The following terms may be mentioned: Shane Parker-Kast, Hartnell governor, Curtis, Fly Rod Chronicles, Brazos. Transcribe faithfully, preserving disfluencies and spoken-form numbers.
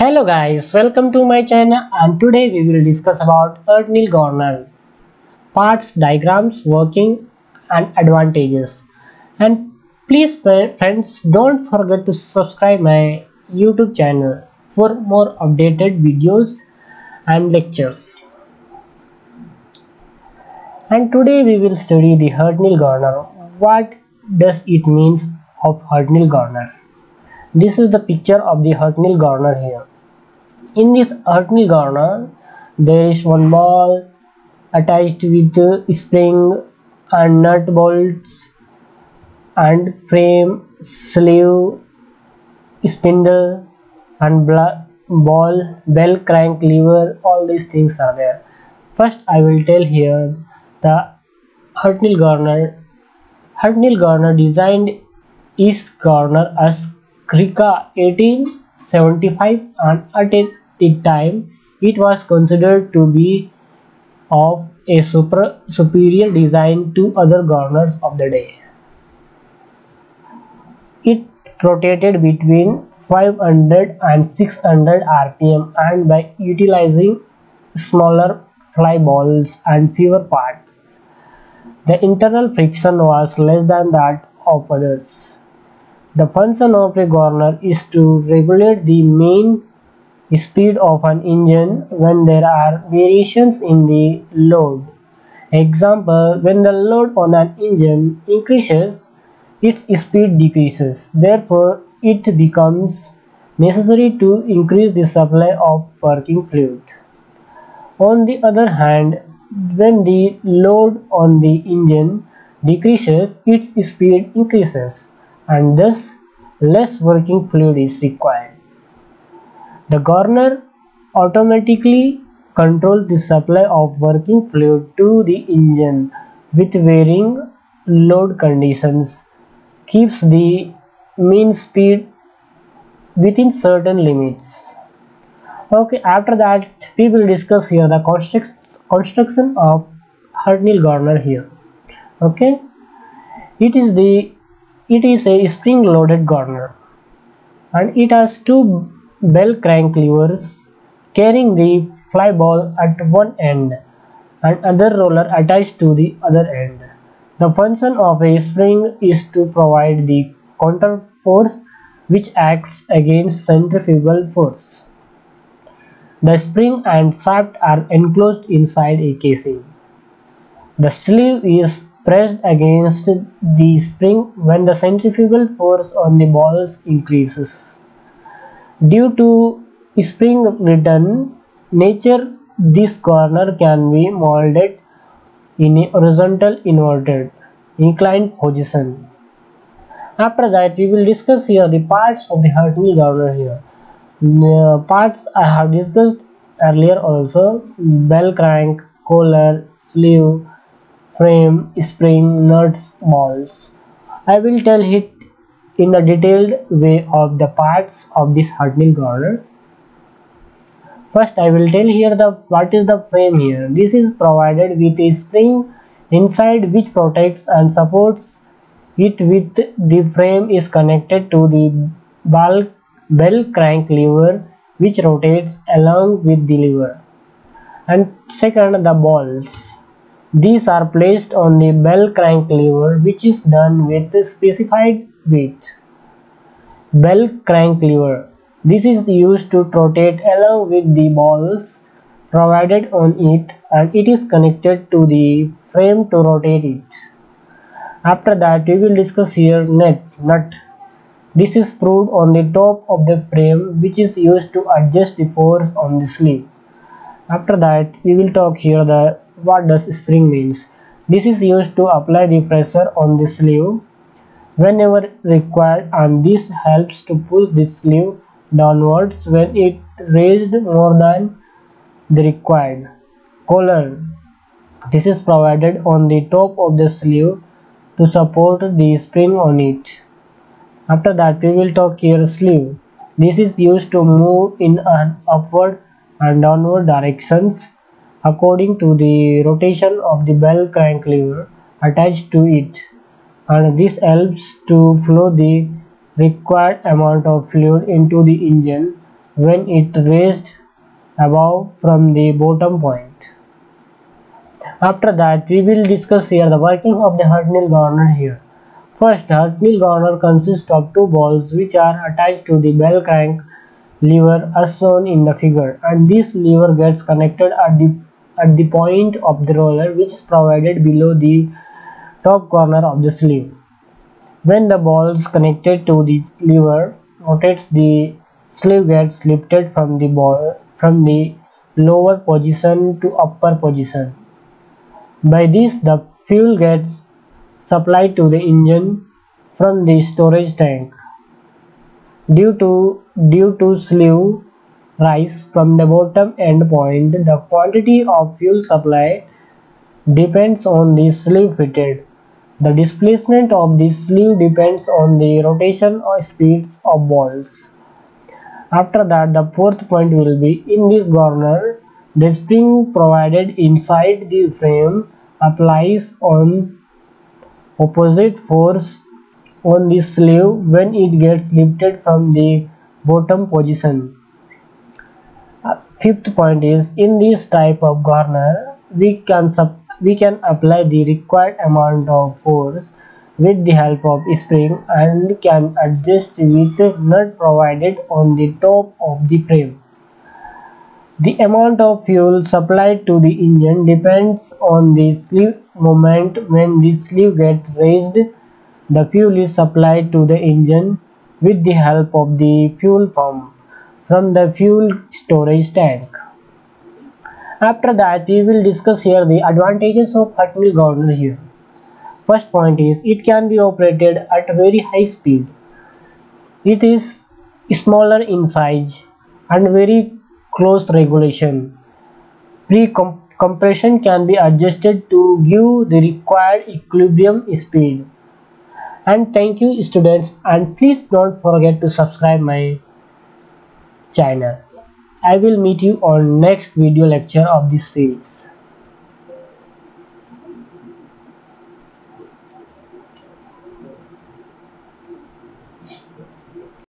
Hello guys, welcome to my channel, and today we will discuss about Hartnell governor, parts, diagrams, working and advantages. And please friends, don't forget to subscribe my YouTube channel for more updated videos and lectures. And today we will study the Hartnell governor. What does it means of Hartnell governor? This is the picture of the Hartnell governor here. In this Hartnell governor, there is one ball attached with spring and nut bolts and frame, sleeve, spindle and ball, bell, crank, lever. All these things are there. First, I will tell here the Hartnell governor. Hartnell governor designed his governor as circa eighteen seventy-five, and at the time it was considered to be of a super, superior design to other governors of the day. It rotated between five hundred and six hundred R P M, and by utilizing smaller fly balls and fewer parts, the internal friction was less than that of others. The function of a governor is to regulate the mean speed of an engine when there are variations in the load. Example, when the load on an engine increases, its speed decreases. Therefore, it becomes necessary to increase the supply of working fluid. On the other hand, when the load on the engine decreases, its speed increases, and thus less working fluid is required. The governor automatically controls the supply of working fluid to the engine with varying load conditions, keeps the mean speed within certain limits. Okay, after that we will discuss here the construction of Hartnell governor here. Okay, it is the It is a spring-loaded governor, and it has two bell crank levers carrying the fly ball at one end and other roller attached to the other end. The function of a spring is to provide the counter force which acts against centrifugal force. The spring and shaft are enclosed inside a casing. The sleeve is pressed against the spring when the centrifugal force on the balls increases. Due to spring return nature, this governor can be molded in a horizontal inverted inclined position. After that, we will discuss here the parts of the Hartnell governor here. The parts I have discussed earlier also: bell crank, collar, sleeve, frame, spring, nuts, balls. I will tell it in a detailed way of the parts of this Hartnell governor. First, I will tell here the what is the frame here. This is provided with a spring inside which protects and supports it. With the frame is connected to the ball, bell crank lever, which rotates along with the lever. And second, the balls. These are placed on the bell crank lever, which is done with specified width. Bell crank lever. This is used to rotate along with the balls provided on it, and it is connected to the frame to rotate it. After that, we will discuss here nut. Nut. This is screwed on the top of the frame, which is used to adjust the force on the sleeve. After that, we will talk here the what does spring means. This is used to apply the pressure on the sleeve whenever required, and this helps to push the sleeve downwards when it raised more than the required. Collar. This is provided on the top of the sleeve to support the spring on it. After that, we will talk here sleeve. This is used to move in an upward and downward directions according to the rotation of the bell crank lever attached to it, and this helps to flow the required amount of fluid into the engine when it raised above from the bottom point. After that, we will discuss here the working of the Hartnell governor here. First, Hartnell governor consists of two balls which are attached to the bell crank lever as shown in the figure, and this lever gets connected at the at the point of the roller which is provided below the top corner of the sleeve. When the balls connected to the lever rotates, the sleeve gets lifted from the ball from the lower position to upper position. By this, the fuel gets supplied to the engine from the storage tank. Due to due to sleeve rise from the bottom end point, the quantity of fuel supply depends on the sleeve fitted. The displacement of the sleeve depends on the rotation or speeds of balls. After that, the fourth point will be, in this governor, the spring provided inside the frame applies on opposite force on the sleeve when it gets lifted from the bottom position. Fifth point is, in this type of governor, we can sub we can apply the required amount of force with the help of spring and can adjust with nut provided on the top of the frame. The amount of fuel supplied to the engine depends on the sleeve moment. When the sleeve gets raised, the fuel is supplied to the engine with the help of the fuel pump from the fuel storage tank. After that, we will discuss here the advantages of Hartnell governor here. First point is, it can be operated at very high speed. It is smaller in size and very close regulation. Pre-compression can be adjusted to give the required equilibrium speed. And thank you, students, and please don't forget to subscribe my channel. I will meet you on next video lecture of this series.